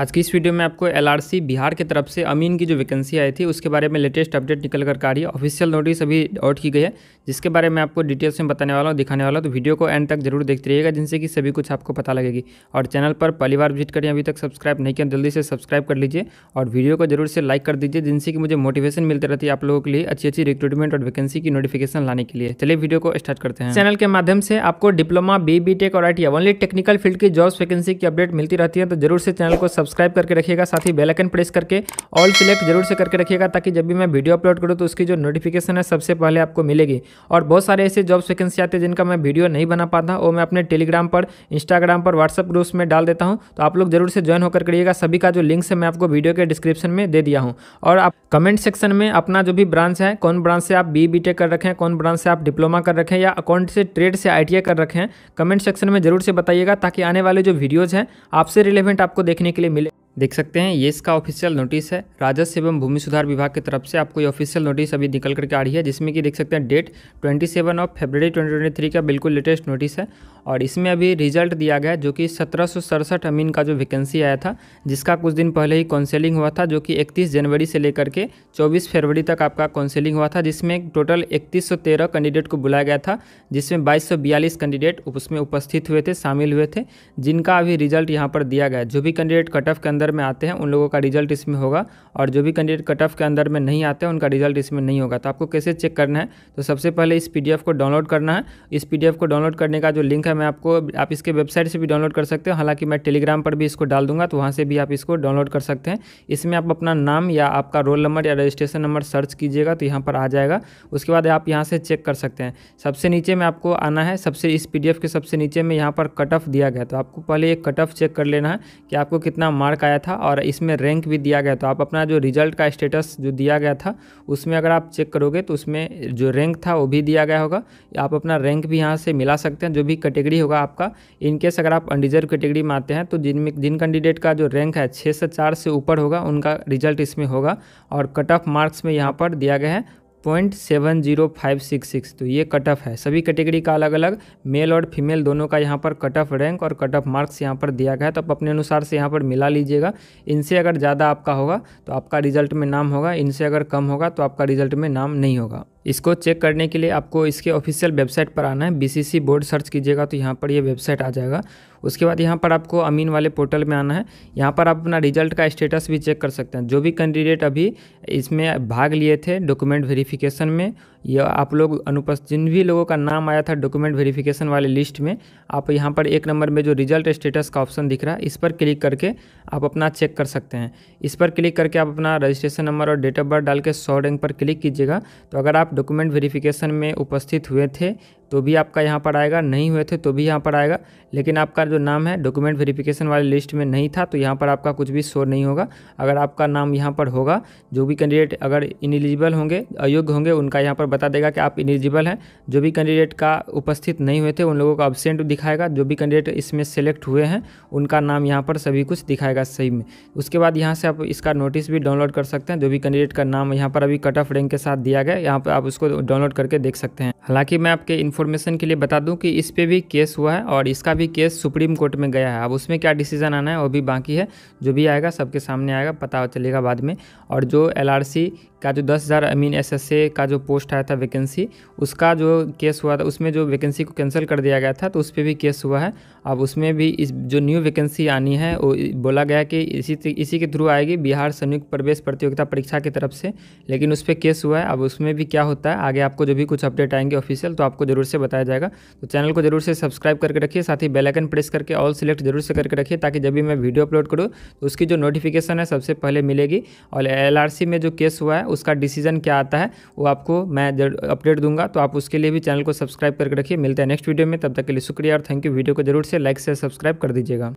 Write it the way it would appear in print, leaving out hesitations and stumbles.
आज की इस वीडियो में आपको LRC बिहार की तरफ से अमीन की जो वैकेंसी आई थी उसके बारे में लेटेस्ट अपडेट निकल कर आ रही है। ऑफिशियल नोटिस अभी आउट की गई है जिसके बारे में आपको डिटेल्स में बताने वाला हूँ, दिखाने वाला हूँ। तो वीडियो को एंड तक जरूर देखते रहिएगा जिनसे कि सभी कुछ आपको पता लगेगी। और चैनल पर पहली बार विजिट करें, अभी तक सब्सक्राइब नहीं किया, जल्दी से सब्सक्राइब कर लीजिए और वीडियो को जरूर से लाइक कर दीजिए जिनसे कि मुझे मोटिवेशन मिलती रहती है आप लोगों के लिए अच्छी रिक्रूटमेंट और वैकेंसी की नोटिफिकेशन लाने के लिए। चलिए वीडियो को स्टार्ट करते हैं। चैनल के माध्यम से आपको डिप्लोमा, BTech और ITI ओनली टेक्निकल फील्ड की जॉब्स वैकेंसी की अपडेट मिलती रहती है, तो जरूर से चैनल को सब्सक्राइब करके रखिएगा। साथ ही बेल आइकन प्रेस करके ऑल सिलेक्ट जरूर से करके रखिएगा ताकि जब भी मैं वीडियो अपलोड करूँ तो उसकी जो नोटिफिकेशन है सबसे पहले आपको मिलेगी। और बहुत सारे ऐसे जॉब्स वैकेंसी आते हैं जिनका मैं वीडियो नहीं बना पाता, वो मैं अपने टेलीग्राम पर, इंस्टाग्राम पर, व्हाट्सअप ग्रुप्स में डाल देता हूँ, तो आप लोग जरूर से ज्वाइन होकर करिएगा। सभी का जो लिंक्स है मैं आपको वीडियो के डिस्क्रिप्शन में दे दिया हूँ। और आप कमेंट सेक्शन में अपना जो भी ब्रांच है, कौन ब्रांच से आप BTech कर रखें, कौन ब्रांच से आप डिप्लोमा कर रखें या अकाउंट से, ट्रेड से ITI कर रखें, कमेंट सेक्शन में जरूर से बताइएगा ताकि आने वाले जो वीडियोज़ हैं आपसे रिलेवेंट आपको देखने के लिए मिले। देख सकते हैं ये इसका ऑफिशियल नोटिस है। राजस्व एवं भूमि सुधार विभाग की तरफ से आपको ये ऑफिशियल नोटिस अभी निकल करके आ रही है जिसमें कि देख सकते हैं डेट 27 फरवरी 2023 का बिल्कुल लेटेस्ट नोटिस है। और इसमें अभी रिजल्ट दिया गया जो कि 1767 अमीन का जो वैकेंसी आया था जिसका कुछ दिन पहले ही काउंसिलिंग हुआ था, जो कि 31 जनवरी से लेकर के 24 फरवरी तक आपका काउंसिलिंग हुआ था, जिसमें टोटल 3113 कैंडिडेट को बुलाया गया था जिसमें 2242 कैंडिडेट उसमें उपस्थित हुए थे, शामिल हुए थे, जिनका अभी रिजल्ट यहाँ पर दिया गया। जो भी कैंडिडेट कट ऑफ के अंदर में आते हैं उन लोगों का रिजल्ट इसमें होगा और जो भी कैंडिडेट कट ऑफ के अंदर में नहीं आते हैं उनका रिजल्ट इसमें नहीं होगा। तो आपको कैसे चेक करना है, तो सबसे पहले इस PDF को डाउनलोड करना है। इस PDF को डाउनलोड करने का जो लिंक है मैं आपको, आप इसके वेबसाइट से भी डाउनलोड कर सकते हो, हालांकि मैं टेलीग्राम पर भी इसको डाल दूंगा तो वहाँ से भी आप इसको डाउनलोड कर सकते हैं। इसमें आप अपना नाम या आपका रोल नंबर या रजिस्ट्रेशन नंबर सर्च कीजिएगा तो यहाँ पर आ जाएगा। उसके बाद आप यहाँ से चेक कर सकते हैं। सबसे नीचे में आपको आना है, सबसे इस PDF के सबसे नीचे में यहाँ पर कट ऑफ दिया गया, तो आपको पहले एक कट ऑफ चेक कर लेना है कि आपको कितना मार्क आया था और इसमें रैंक भी दिया गया। तो आप अपना जो रिजल्ट का स्टेटस जो दिया गया था उसमें अगर आप चेक करोगे तो उसमें जो रैंक था वो भी दिया गया होगा। आप अपना रैंक भी यहाँ से मिला सकते हैं, जो भी कैटेगरी होगा आपका। इनकेस अगर आप अनरिजर्व कैटेगरी में आते हैं तो जिन कैंडिडेट का जो रैंक है 604 से ऊपर होगा उनका रिजल्ट इसमें होगा। और कट ऑफ मार्क्स में यहाँ पर दिया गया है 0.70566, तो ये कट ऑफ है। सभी कैटेगरी का अलग अलग मेल और फीमेल दोनों का यहाँ पर कट ऑफ रैंक और कट ऑफ मार्क्स यहाँ पर दिया गया है, तो आप अपने अनुसार से यहाँ पर मिला लीजिएगा। इनसे अगर ज़्यादा आपका होगा तो आपका रिजल्ट में नाम होगा, इनसे अगर कम होगा तो आपका रिजल्ट में नाम नहीं होगा। इसको चेक करने के लिए आपको इसके ऑफिशियल वेबसाइट पर आना है, BCC बोर्ड सर्च कीजिएगा तो यहाँ पर ये वेबसाइट आ जाएगा। उसके बाद यहाँ पर आपको अमीन वाले पोर्टल में आना है, यहाँ पर आप अपना रिजल्ट का स्टेटस भी चेक कर सकते हैं। जो भी कैंडिडेट अभी इसमें भाग लिए थे डॉक्यूमेंट वेरिफिकेशन में, या आप लोग अनुपस्थित, जिन भी लोगों का नाम आया था डॉक्यूमेंट वेरिफिकेशन वाले लिस्ट में, आप यहाँ पर 1 नंबर में जो रिजल्ट स्टेटस का ऑप्शन दिख रहा है इस पर क्लिक करके आप अपना चेक कर सकते हैं। इस पर क्लिक करके आप अपना रजिस्ट्रेशन नंबर और डेट ऑफ बर्थ डाल के 100 रैंक पर क्लिक कीजिएगा। तो अगर आप डॉक्यूमेंट वेरिफिकेशन में उपस्थित हुए थे तो भी आपका यहाँ पर आएगा, नहीं हुए थे तो भी यहाँ पर आएगा, लेकिन आपका जो नाम है डॉक्यूमेंट वेरिफिकेशन वाली लिस्ट में नहीं था तो यहाँ पर आपका कुछ भी शो नहीं होगा। अगर आपका नाम यहाँ पर होगा, जो भी कैंडिडेट अगर इनएलिजिबल होंगे, अयोग्य होंगे, उनका यहाँ पर बता देगा कि आप इनएलिजिबल हैं। जो भी कैंडिडेट का उपस्थित नहीं हुए थे उन लोगों को एब्सेंट दिखाएगा, जो भी कैंडिडेट इसमें सेलेक्ट हुए हैं उनका नाम यहाँ पर सभी कुछ दिखाएगा सही में। उसके बाद यहाँ से आप इसका नोटिस भी डाउनलोड कर सकते हैं, जो भी कैंडिडेट का नाम यहाँ पर अभी कट ऑफ रैंक के साथ दिया गया, यहाँ पर आप उसको डाउनलोड करके देख सकते हैं। हालाँकि मैं आपके इन्फॉर्मेशन के लिए बता दूं कि इस पे भी केस हुआ है और इसका भी केस सुप्रीम कोर्ट में गया है। अब उसमें क्या डिसीजन आना है वो भी बाकी है, जो भी आएगा सबके सामने आएगा, पता चलेगा बाद में। और जो LRC का जो 10,000 अमीन SSA का जो पोस्ट आया था वैकेंसी, उसका जो केस हुआ था उसमें जो वैकेंसी को कैंसिल कर दिया गया था तो उस पर भी केस हुआ है। अब उसमें भी इस जो न्यू वैकेंसी आनी है वो बोला गया कि इसी के थ्रू आएगी, बिहार संयुक्त प्रवेश प्रतियोगिता परीक्षा की तरफ से, लेकिन उस पर केस हुआ है। अब उसमें भी क्या होता है आगे, आपको जो भी कुछ अपडेट आएंगे ऑफिशियल तो आपको जरूर से बताया जाएगा। तो चैनल को जरूर से सब्सक्राइब करके रखिए, साथ ही बेल आइकन प्रेस करके ऑल सिलेक्ट जरूर से करके रखिए ताकि जब भी मैं वीडियो अपलोड करूँ तो उसकी जो नोटिफिकेशन है सबसे पहले मिलेगी। और LRC में जो केस हुआ है उसका डिसीजन क्या आता है वो आपको मैं अपडेट दूंगा, तो आप उसके लिए भी चैनल को सब्सक्राइब करके रखिए। मिलते हैं नेक्स्ट वीडियो में, तब तक के लिए शुक्रिया और थैंक यू। वीडियो को जरूर से लाइक, शेयर, सब्सक्राइब कर दीजिएगा।